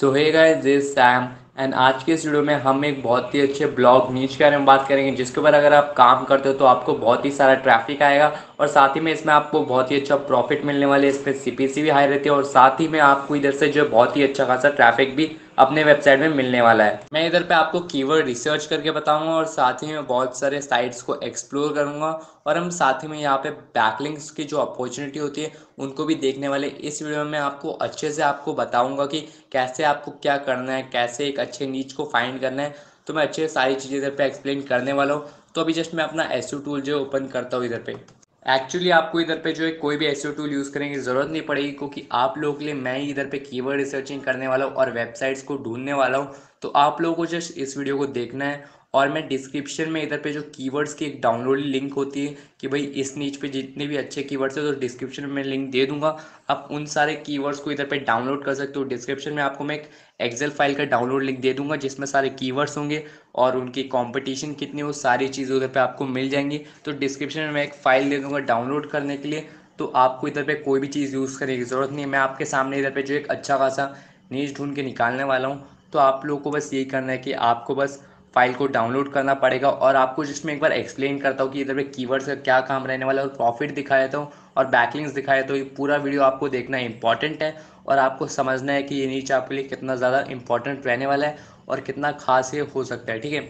So hey guys, this Sam and आज के इस वीडियो में हम एक बहुत ही अच्छे ब्लॉग नीच के बारे में बात करेंगे जिसके ऊपर अगर आप काम करते हो तो आपको बहुत ही सारा ट्रैफिक आएगा और साथ ही में इसमें आपको बहुत ही अच्छा प्रॉफिट मिलने वाले। इसमें सीपीसी भी हाई रहती है और साथ ही में आपको इधर से जो बहुत ही अच्छा खासा ट्रैफिक भी अपने वेबसाइट में मिलने वाला है। मैं इधर पे आपको कीवर्ड रिसर्च करके बताऊंगा और साथ ही में बहुत सारे साइट्स को एक्सप्लोर करूंगा और हम साथ ही में यहाँ पे बैकलिंक्स की जो अपॉर्चुनिटी होती है उनको भी देखने वाले। इस वीडियो में आपको अच्छे से आपको बताऊंगा कि कैसे आपको क्या करना है, कैसे एक अच्छे नीच को फाइंड करना है, तो मैं अच्छे सारी चीज़ें इधर पर एक्सप्लेन करने वाला हूँ। तो अभी जस्ट मैं अपना एसईओ टूल जो ओपन करता हूँ इधर पे। एक्चुअली आपको इधर पे जो है कोई भी एसईओ टूल यूज़ करने की ज़रूरत नहीं पड़ेगी क्योंकि आप लोगों के लिए मैं ही इधर पे कीवर्ड रिसर्चिंग करने वाला हूँ और वेबसाइट्स को ढूंढने वाला हूँ। तो आप लोगों को जस्ट इस वीडियो को देखना है और मैं डिस्क्रिप्शन में इधर पे जो कीवर्ड्स की एक डाउनलोड लिंक होती है कि भाई इस नीच पे जितने भी अच्छे कीवर्ड्स हैं तो डिस्क्रिप्शन में लिंक दे दूंगा। आप उन सारे कीवर्ड्स को इधर पे डाउनलोड कर सकते हो। डिस्क्रिप्शन में आपको मैं एक एक्सेल फाइल का डाउनलोड लिंक दे दूंगा जिसमें सारे कीवर्ड्स होंगे और उनकी कॉम्पिटिशन कितनी वो सारी चीज़ उधर पर आपको मिल जाएंगी। तो डिस्क्रिप्शन में मैं एक फाइल दे दूँगा डाउनलोड करने के लिए। तो आपको इधर पर कोई भी चीज़ यूज़ करने की ज़रूरत नहीं है। मैं आपके सामने इधर पर जो एक अच्छा खासा नीच ढूंढ के निकालने वाला हूँ। तो आप लोग को बस यही करना है कि आपको बस फाइल को डाउनलोड करना पड़ेगा और आपको जिसमें एक बार एक्सप्लेन करता हूँ कि इधर पे कीवर्ड्स का क्या काम रहने वाला है और प्रॉफिट दिखाया था और बैकलिंक्स दिखाया था। ये पूरा वीडियो आपको देखना इंपॉर्टेंट है और आपको समझना है कि ये नीच आपके लिए कितना ज़्यादा इंपॉर्टेंट रहने वाला है और कितना खास ये हो सकता है, ठीक है।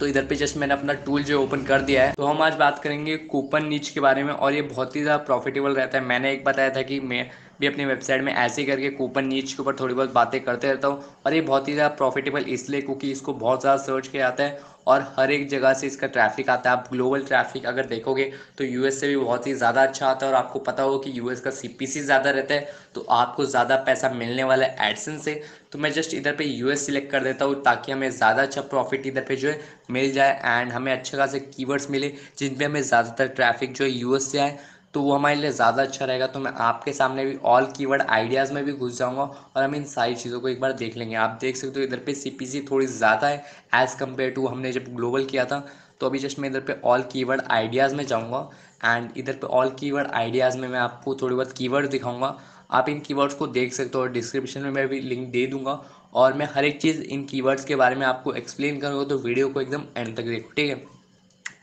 तो इधर पे जस्ट मैंने अपना टूल जो ओपन कर दिया है। तो हम आज बात करेंगे कूपन नीच के बारे में और ये बहुत ही ज़्यादा प्रॉफिटेबल रहता है। मैंने एक बताया था कि मैं भी अपनी वेबसाइट में ऐसे करके कूपन नीच के ऊपर थोड़ी बहुत बातें करते रहता हूँ और ये बहुत ही ज़्यादा प्रॉफिटेबल इसलिए क्योंकि इसको बहुत ज़्यादा सर्च किया जाता है और हर एक जगह से इसका ट्रैफिक आता है। आप ग्लोबल ट्रैफिक अगर देखोगे तो यूएस से भी बहुत ही ज़्यादा अच्छा आता है और आपको पता होगा कि यूएस का सीपीसी ज़्यादा रहता है तो आपको ज़्यादा पैसा मिलने वाला है एडसेंस से। तो मैं जस्ट इधर पे यूएस सिलेक्ट कर देता हूँ ताकि हमें ज़्यादा अच्छा प्रॉफिट इधर पे जो है मिल जाए एंड हमें अच्छे खासे कीवर्ड्स मिले जिन पे हमें ज़्यादातर ट्रैफिक जो है यूएस से आए तो वो हमारे लिए ज़्यादा अच्छा रहेगा। तो मैं आपके सामने भी ऑल कीवर्ड आइडियाज़ में भी घुस जाऊंगा और हम इन सारी चीज़ों को एक बार देख लेंगे। आप देख सकते हो इधर पे सीपीसी थोड़ी ज़्यादा है एज़ कम्पेयर टू हमने जब ग्लोबल किया था। तो अभी जस्ट मैं इधर पे ऑल कीवर्ड आइडियाज़ में जाऊंगा एंड इधर पे ऑल कीवर्ड आइडियाज़ में मैं आपको थोड़ी बहुत कीवर्ड दिखाऊँगा। आप इन कीवर्ड्स को देख सकते हो और डिस्क्रिप्शन में मैं भी लिंक दे दूँगा और मैं हर एक चीज़ इन कीवर्ड्स के बारे में आपको एक्सप्लेन करूँगा। तो वीडियो को एकदम एंड तक देखो, ठीक है।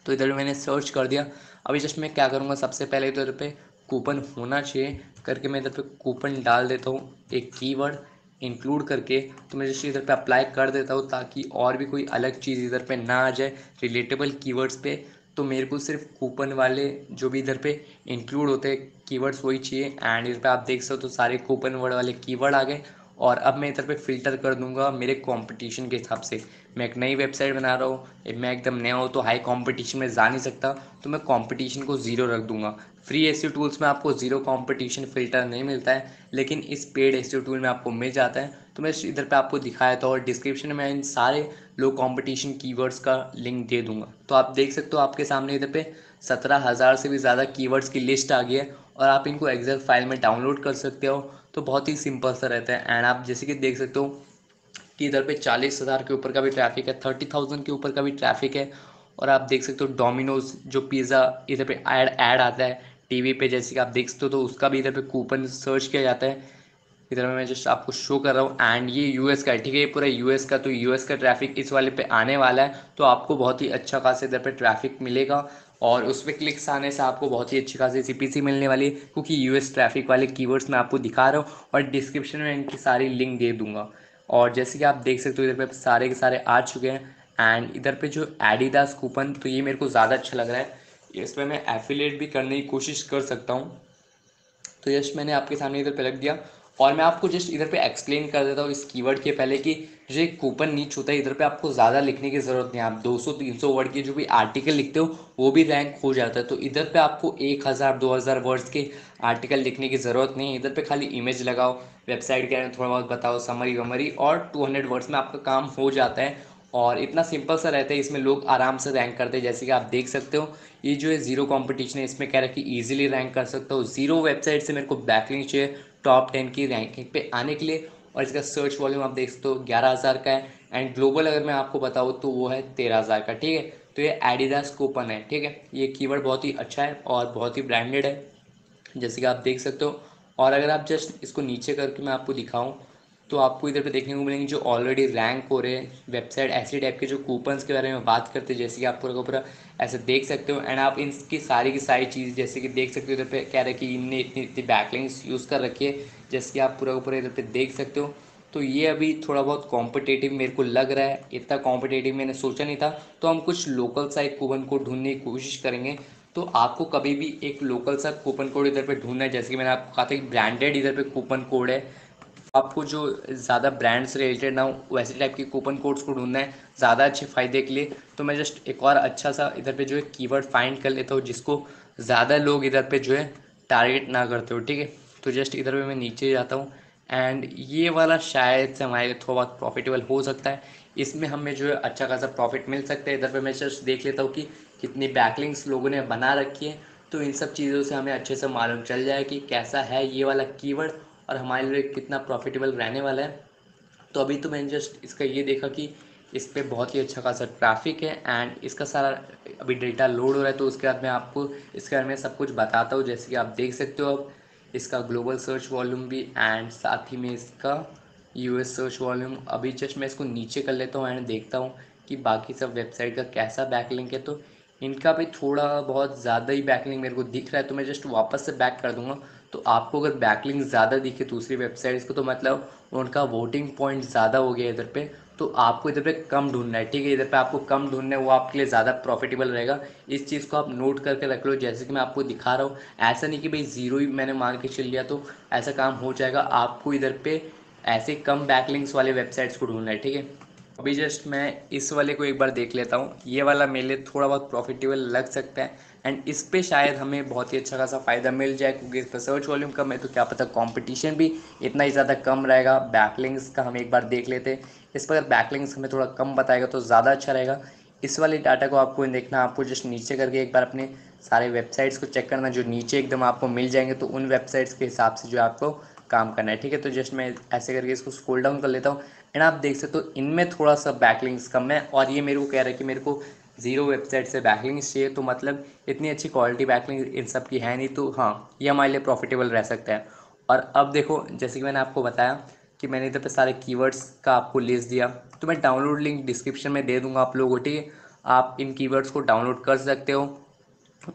तो इधर मैंने सर्च कर दिया। अभी जस्ट मैं क्या करूँगा, सबसे पहले इधर पे कूपन होना चाहिए करके मैं इधर पे कूपन डाल देता हूँ एक कीवर्ड इंक्लूड करके। तो मैं जस्ट इधर पे अप्लाई कर देता हूँ ताकि और भी कोई अलग चीज़ इधर पे ना आ जाए रिलेटेबल कीवर्ड्स पे। तो मेरे को सिर्फ कूपन वाले जो भी इधर पे इंक्लूड होते हैं कीवर्ड्स वही चाहिए एंड इधर पर आप देख सकते हो तो सारे कूपन वर्ड वाले कीवर्ड आ गए। और अब मैं इधर पे फ़िल्टर कर दूंगा मेरे कंपटीशन के हिसाब से। मैं एक नई वेबसाइट बना रहा हूँ, मैं एकदम नया हूँ तो हाई कंपटीशन में जा नहीं सकता, तो मैं कंपटीशन को ज़ीरो रख दूंगा। फ्री एसईओ टूल्स में आपको ज़ीरो कंपटीशन फ़िल्टर नहीं मिलता है लेकिन इस पेड एसईओ टूल में आपको मिल जाता है। तो मैं इधर पे आपको दिखाया था और डिस्क्रिप्शन में इन सारे लो कंपटीशन कीवर्ड्स का लिंक दे दूंगा। तो आप देख सकते हो आपके सामने इधर पे 17,000 से भी ज़्यादा कीवर्ड्स की लिस्ट आ गई है और आप इनको एक्सेल फाइल में डाउनलोड कर सकते हो। तो बहुत ही सिंपल सा रहता है एंड आप जैसे कि देख सकते हो कि इधर पे 40,000 के ऊपर का भी ट्रैफिक है, 30,000 के ऊपर का भी ट्रैफिक है। और आप देख सकते हो डोमिनोज जो पिज़्ज़ा इधर पे ऐड आता है टीवी पे जैसे कि आप देख सकते हो, तो उसका भी इधर पे कूपन सर्च किया जाता है। इधर मैं जस्ट आपको शो कर रहा हूँ एंड ये यूएस का है, ठीक है, ये पूरा यूएस का। तो यूएस का ट्रैफिक इस वाले पे आने वाला है तो आपको बहुत ही अच्छा खासा इधर पे ट्रैफिक मिलेगा और उस पर क्लिक्स आने से आपको बहुत ही अच्छी खासी सीपीसी मिलने वाली है क्योंकि यूएस ट्रैफिक वाले कीवर्ड्स मैं आपको दिखा रहा हूँ और डिस्क्रिप्शन में इनकी सारी लिंक दे दूँगा। और जैसे कि आप देख सकते हो इधर पर सारे के सारे आ चुके हैं एंड इधर पर जो एडिडास कूपन, तो ये मेरे को ज़्यादा अच्छा लग रहा है, इस पर मैं एफिलिएट भी करने की कोशिश कर सकता हूँ। तो जस्ट मैंने आपके सामने इधर पर रख दिया और मैं आपको जस्ट इधर पे एक्सप्लेन कर देता हूँ इस कीवर्ड के पहले कि जो एक कूपन नीच होता है इधर पे आपको ज़्यादा लिखने की ज़रूरत नहीं है। आप 200-300 वर्ड के जो भी आर्टिकल लिखते हो वो भी रैंक हो जाता है। तो इधर पे आपको 1,000-2,000 वर्ड्स के आर्टिकल लिखने की ज़रूरत नहीं है। इधर पे खाली इमेज लगाओ, वेबसाइट के बारे में थोड़ा बहुत बताओ, समरी वमरी, और 200 वर्ड्स में आपका काम हो जाता है। और इतना सिंपल सा रहता है, इसमें लोग आराम से रैंक करते हैं। जैसे कि आप देख सकते हो ये जो है ज़ीरो कॉम्पिटिशन है, इसमें कह रहा है कि ईजिली रैंक कर सकता हो। ज़ीरो वेबसाइट से मेरे को बैकलिंक चाहिए टॉप 10 की रैंकिंग पे आने के लिए और इसका सर्च वॉल्यूम आप देख सकते हो 11,000 का है एंड ग्लोबल अगर मैं आपको बताऊँ तो वो है 13,000 का, ठीक है। तो ये एडिडास कूपन है, ठीक है। ये कीवर्ड बहुत ही अच्छा है और बहुत ही ब्रांडेड है जैसे कि आप देख सकते हो। और अगर आप जस्ट इसको नीचे करके मैं आपको दिखाऊँ तो आपको इधर पे देखने को मिलेंगे जो ऑलरेडी रैंक हो रहे हैं वेबसाइट, ऐसी टाइप के जो कूपन्स के बारे में बात करते हैं, जैसे कि आप पूरा का पूरा ऐसे देख सकते हो। एंड आप इनकी सारी की सारी चीज़ जैसे कि देख सकते हो, इधर पे कह रहा है कि इनने इतनी इतनी बैकलिंग्स यूज़ कर रखी है, जैसे कि आप पूरा का पूरा इधर पे देख सकते हो। तो ये अभी थोड़ा बहुत कॉम्पिटेटिव मेरे को लग रहा है, इतना कॉम्पिटेटिव मैंने सोचा नहीं था। तो हम कुछ लोकल साइट कूपन कोड ढूंढने की कोशिश करेंगे। तो आपको कभी भी एक लोकल सा कूपन कोड इधर पे ढूंढना है, जैसे कि मैंने आपको कहा था कि ब्रांडेड इधर पे कूपन कोड है, आपको जो ज़्यादा ब्रांड्स रिलेटेड ना हो वैसे टाइप के कूपन कोड्स को ढूंढना है ज़्यादा अच्छे फ़ायदे के लिए। तो मैं जस्ट एक और अच्छा सा इधर पे जो है कीवर्ड फाइंड कर लेता हूँ जिसको ज़्यादा लोग इधर पे जो है टारगेट ना करते हो, ठीक है। तो जस्ट इधर पे मैं नीचे जाता हूँ एंड ये वाला शायद से हमारे लिए थोड़ा बहुत प्रॉफिटेबल हो सकता है, इसमें हमें जो है अच्छा खासा प्रॉफिट मिल सकता है। इधर पे मैं जस्ट देख लेता हूँ कि कितनी बैकलिंग्स लोगों ने बना रखी है, तो इन सब चीज़ों से हमें अच्छे से मालूम चल जाए कि कैसा है ये वाला कीवर्ड और हमारे लिए कितना प्रॉफिटेबल रहने वाला है। तो अभी तो मैंने जस्ट इसका ये देखा कि इस पर बहुत ही अच्छा खासा ट्रैफिक है एंड इसका सारा अभी डेटा लोड हो रहा है। तो उसके बाद मैं आपको इसके बारे में सब कुछ बताता हूँ, जैसे कि आप देख सकते हो अब इसका ग्लोबल सर्च वॉल्यूम भी एंड साथ ही में इसका यूएस सर्च वॉल्यूम। अभी जस्ट मैं इसको नीचे कर लेता हूँ एंड देखता हूँ कि बाकी सब वेबसाइट का कैसा बैकलिंक है। तो इनका भी थोड़ा बहुत ज़्यादा ही बैकलिंक मेरे को दिख रहा है, तो मैं जस्ट वापस से बैक कर दूंगा। तो आपको अगर बैकलिंक ज़्यादा दिखे दूसरी वेबसाइट्स को, तो मतलब उनका वोटिंग पॉइंट ज़्यादा हो गया इधर पे, तो आपको इधर पे कम ढूंढना है, ठीक है। इधर पे आपको कम ढूंढना है, वो आपके लिए ज़्यादा प्रॉफिटेबल रहेगा। इस चीज़ को आप नोट करके रख लो, जैसे कि मैं आपको दिखा रहा हूँ। ऐसा नहीं कि भाई ज़ीरो ही मैंने मान के चल लिया तो ऐसा काम हो जाएगा। आपको इधर पे ऐसे कम बैकलिंक्स वाले वेबसाइट्स को ढूंढना है, ठीक है। अभी जस्ट मैं इस वाले को एक बार देख लेता हूँ, ये वाला मेरे लिए थोड़ा बहुत प्रॉफिटेबल लग सकता है एंड इस पे शायद हमें बहुत ही अच्छा खासा फ़ायदा मिल जाए, क्योंकि इस पर सर्च वॉल्यूम कम है। तो क्या पता कंपटीशन भी इतना ही ज़्यादा कम रहेगा। बैकलिंक्स का हम एक बार देख लेते, इस पर अगर बैकलिंक्स हमें थोड़ा कम बताएगा तो ज़्यादा अच्छा रहेगा। इस वाले डाटा को आपको देखना, आपको जस्ट नीचे करके एक बार अपने सारे वेबसाइट्स को चेक करना, जो नीचे एकदम आपको मिल जाएंगे तो उन वेबसाइट्स के हिसाब से जो आपको काम करना है, ठीक है। तो जस्ट मैं ऐसे करके इसको स्क्रॉल डाउन कर लेता हूँ एंड आप देख सकते हो तो इनमें थोड़ा सा बैकलिंक्स कम है और ये मेरे को कह रहा है कि मेरे को ज़ीरो वेबसाइट से बैकलिंग्स चाहिए। तो मतलब इतनी अच्छी क्वालिटी बैकलिंग इन सब की है नहीं, तो हाँ ये हमारे लिए प्रॉफिटेबल रह सकता है। और अब देखो जैसे कि मैंने आपको बताया कि मैंने इधर पे सारे कीवर्ड्स का आपको लिस्ट दिया, तो मैं डाउनलोड लिंक डिस्क्रिप्शन में दे दूंगा आप लोगों को, ठीक है। आप इन कीवर्ड्स को डाउनलोड कर सकते हो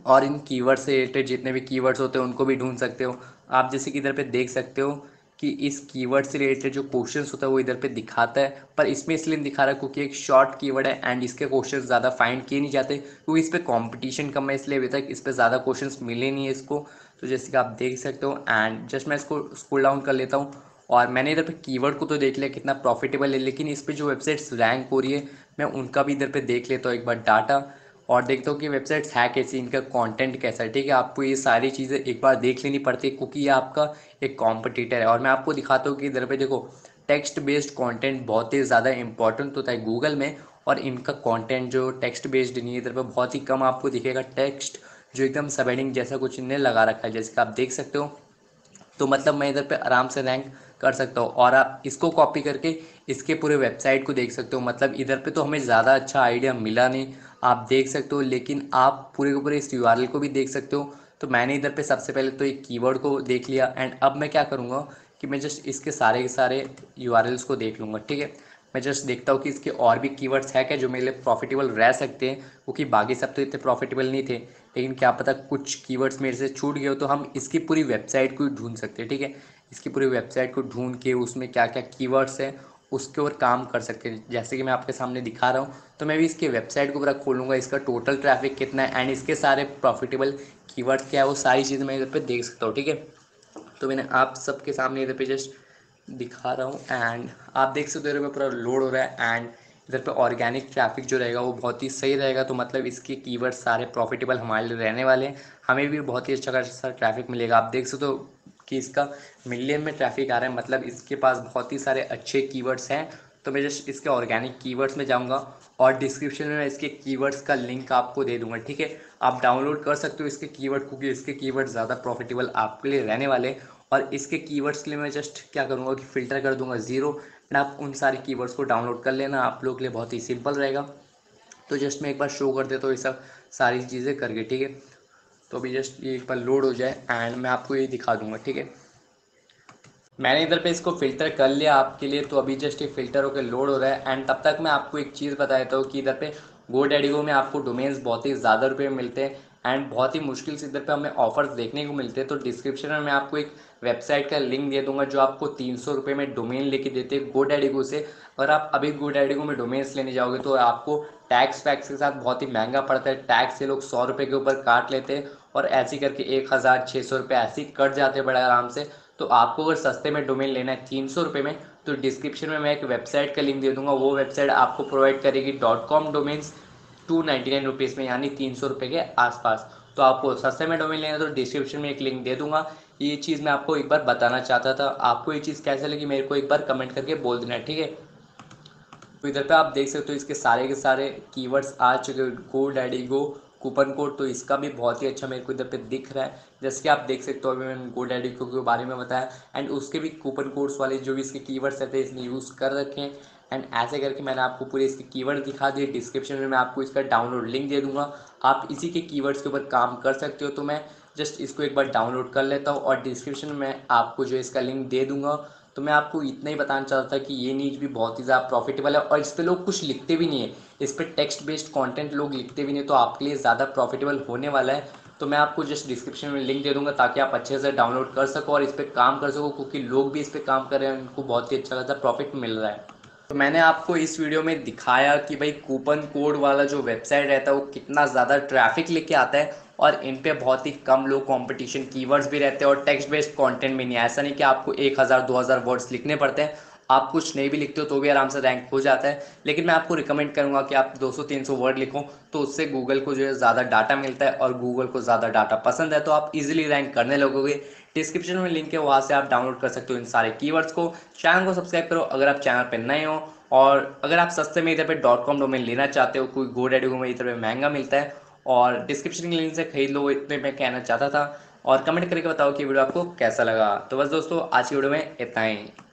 और इन कीवर्ड से रिलेटेड जितने भी कीवर्ड्स होते हैं उनको भी ढूंढ सकते हो। आप जैसे कि इधर पे देख सकते हो कि इस कीवर्ड से रिलेटेड जो क्वेश्चन होता है वो इधर पे दिखाता है, पर इसमें इसलिए दिखा रहा है क्योंकि एक शॉर्ट कीवर्ड है एंड इसके क्वेश्चन ज़्यादा फाइंड किए नहीं जाते, क्योंकि इस पर कॉम्पिटिशन कम है, इसलिए अभी तक इस पर ज़्यादा क्वेश्चन मिले नहीं है इसको। तो जैसे कि आप देख सकते हो एंड जस्ट मैं इसको स्क्रॉल डाउन कर लेता हूँ और मैंने इधर पे कीवर्ड को तो देख लिया कितना प्रॉफिटेबल है, लेकिन इस पे जो वेबसाइट्स रैंक हो रही है मैं उनका भी इधर पे देख लेता हूँ एक बार डाटा और देखता हूँ कि वेबसाइट्स है कैसी, इनका कंटेंट कैसा है, ठीक है। आपको ये सारी चीज़ें एक बार देख लेनी पड़ती है क्योंकि ये आपका एक कॉम्पिटिटर है। और मैं आपको दिखाता हूँ कि इधर पर देखो टेक्स्ट बेस्ड कॉन्टेंट बहुत ही ज़्यादा इंपॉर्टेंट होता है गूगल में, और इनका कॉन्टेंट जो टेक्स्ट बेस्ड नहीं है, इधर पर बहुत ही कम आपको दिखेगा टेक्स्ट, जो एकदम सब हेडिंग जैसा कुछ इन्हें लगा रखा है, जैसे कि आप देख सकते हो। तो मतलब मैं इधर पे आराम से रैंक कर सकता हूँ और आप इसको कॉपी करके इसके पूरे वेबसाइट को देख सकते हो। मतलब इधर पे तो हमें ज़्यादा अच्छा आइडिया मिला नहीं, आप देख सकते हो, लेकिन आप पूरे के पूरे इस यूआरएल को भी देख सकते हो। तो मैंने इधर पे सबसे पहले तो एक कीवर्ड को देख लिया एंड अब मैं क्या करूँगा कि मैं जस्ट इसके सारे के सारे यूआरएल्स को देख लूँगा, ठीक है। मैं जस्ट देखता हूँ कि इसके और भी कीवर्ड्स है क्या जो मेरे लिए प्रॉफिटेबल रह सकते हैं, क्योंकि बाकी सब तो इतने प्रॉफिटेबल नहीं थे, लेकिन क्या पता कुछ कीवर्ड्स मेरे से छूट गए हो, तो हम इसकी पूरी वेबसाइट को ढूंढ सकते हैं, ठीक है। इसकी पूरी वेबसाइट को ढूंढ के उसमें क्या क्या कीवर्ड्स हैं उसके ऊपर काम कर सकते हैं, जैसे कि मैं आपके सामने दिखा रहा हूँ। तो मैं भी इसके वेबसाइट को पूरा खोलूँगा, इसका टोटल ट्रैफिक कितना है एंड इसके सारे प्रॉफिटेबल कीवर्ड्स क्या है, वो सारी चीज़ें मैं इधर पर देख सकता हूँ, ठीक है। तो मैंने आप सबके सामने इधर पर जस्ट दिखा रहा हूँ एंड आप देख सकते हो इधर पे पूरा लोड हो रहा है एंड इधर पे ऑर्गेनिक ट्रैफिक जो रहेगा वो बहुत ही सही रहेगा। तो मतलब इसके कीवर्ड सारे प्रॉफिटेबल हमारे लिए रहने वाले हैं, हमें भी बहुत ही अच्छा खासा ट्रैफिक मिलेगा। आप देख सकते हो कि इसका मिलियन में ट्रैफिक आ रहा है, मतलब इसके पास बहुत ही सारे अच्छे कीवर्ड्स हैं। तो मैं जस्ट इसके ऑर्गेनिक कीवर्ड्स में जाऊँगा और डिस्क्रिप्शन में मैं इसके कीवर्ड्स का लिंक आपको दे दूँगा, ठीक है। आप डाउनलोड कर सकते हो इसके कीवर्ड, क्योंकि इसके कीवर्ड ज़्यादा प्रॉफिटेबल आपके लिए रहने वाले। और इसके कीवर्ड्स के लिए मैं जस्ट क्या करूँगा कि फ़िल्टर कर दूंगा ज़ीरो एंड आप उन सारे कीवर्ड्स को डाउनलोड कर लेना, आप लोगों के लिए बहुत ही सिंपल रहेगा। तो जस्ट मैं एक बार शो कर देता हूँ ये सब सारी चीज़ें करके, ठीक है। तो अभी जस्ट ये एक बार लोड हो जाए एंड मैं आपको ये दिखा दूँगा, ठीक है। मैंने इधर पे इसको फ़िल्टर कर लिया आपके लिए, तो अभी जस्ट एक फ़िल्टर होकर लोड हो रहा है। एंड तब तक मैं आपको एक चीज़ बता देता हूँ कि इधर पे GoDaddy में आपको डोमेन्स बहुत ही ज़्यादा रुपये में मिलते हैं एंड बहुत ही मुश्किल से इधर पे हमें ऑफर्स देखने को मिलते हैं। तो डिस्क्रिप्शन में मैं आपको एक वेबसाइट का लिंक दे दूंगा जो आपको 300 रुपये में डोमेन लेके देते हैं GoDaddy से। अगर आप अभी GoDaddy में डोमेन्स लेने जाओगे तो आपको टैक्स पैक्स के साथ बहुत ही महंगा पड़ता है। टैक्स ये लोग 100 रुपये के ऊपर काट लेते हैं और ऐसे करके 1600 रुपये ऐसे कट जाते हैं बड़े आराम से। तो आपको अगर सस्ते में डोमेन लेना है 300 रुपये में, तो डिस्क्रिप्शन में मैं एक वेबसाइट का लिंक दे दूंगा। वो वेबसाइट आपको प्रोवाइड करेगी .com डोमेन्स 299 रुपीज़ में, यानी 300 रुपये के आसपास। तो आपको सस्ते में डोमेन लेना है तो डिस्क्रिप्शन में एक लिंक दे दूंगा। ये चीज़ मैं आपको एक बार बताना चाहता था। आपको ये चीज़ कैसे लगी मेरे को एक बार कमेंट करके बोल देना, ठीक है। तो इधर पर आप देख सकते हो इसके सारे के सारे कीवर्ड्स आ चुके, GoDaddy कूपन कोड, तो इसका भी बहुत ही अच्छा मेरे को इधर पे दिख रहा है। जैसे कि आप देख सकते हो अभी मैंने GoDaddy के बारे में बताया एंड उसके भी कूपन कोड्स वाले जो भी इसके कीवर्ड्स रहते हैं इसने यूज़ कर रखे हैं। एंड ऐसे करके मैंने आपको पूरे इसके कीवर्ड दिखा दिए। डिस्क्रिप्शन में मैं आपको इसका डाउनलोड लिंक दे दूँगा, आप इसी के कीवर्ड्स के ऊपर काम कर सकते हो। तो मैं जस्ट इसको एक बार डाउनलोड कर लेता हूँ और डिस्क्रिप्शन में आपको जो इसका लिंक दे दूँगा। तो मैं आपको इतना ही बताना चाहता था कि ये नीच भी बहुत ही ज़्यादा प्रॉफिटेबल है और इस पे लोग कुछ लिखते भी नहीं है, इस पे टेक्स्ट बेस्ड कंटेंट लोग लिखते भी नहीं, तो आपके लिए ज़्यादा प्रॉफिटेबल होने वाला है। तो मैं आपको जस्ट डिस्क्रिप्शन में लिंक दे दूँगा ताकि आप अच्छे से डाउनलोड कर सको और इस पर काम कर सको, क्योंकि लोग भी इस पर काम कर रहे हैं, उनको बहुत ही अच्छा खासा प्रॉफिट मिल रहा है। तो मैंने आपको इस वीडियो में दिखाया कि भाई कूपन कोड वाला जो वेबसाइट रहता है वो कितना ज़्यादा ट्रैफिक लेके आता है और इन पे बहुत ही कम लोग कंपटीशन कीवर्ड्स भी रहते हैं और टेक्स्ट बेस्ड कंटेंट भी नहीं है। ऐसा नहीं कि आपको 1000-2000 वर्ड्स लिखने पड़ते हैं, आप कुछ नहीं भी लिखते हो तो भी आराम से रैंक हो जाता है। लेकिन मैं आपको रिकमेंड करूँगा कि आप 200-300 वर्ड लिखो, तो उससे गूगल को जो है ज़्यादा डाटा मिलता है और गूगल को ज़्यादा डाटा पसंद है, तो आप इजीली रैंक करने लगोगे। डिस्क्रिप्शन में लिंक है, वहाँ से आप डाउनलोड कर सकते हो इन सारे कीवर्ड्स को। चैनल को सब्सक्राइब करो अगर आप चैनल पर नए हो, और अगर आप सस्ते में इधर पे .com डोमेन लेना चाहते हो, कोई GoDaddy में इधर पे महंगा मिलता है, और डिस्क्रिप्शन के लिंक से खरीद लो, इतने मैं कहना चाहता था। और कमेंट करके बताओ कि वीडियो आपको कैसा लगा। तो बस दोस्तों आज की वीडियो में इतना ही।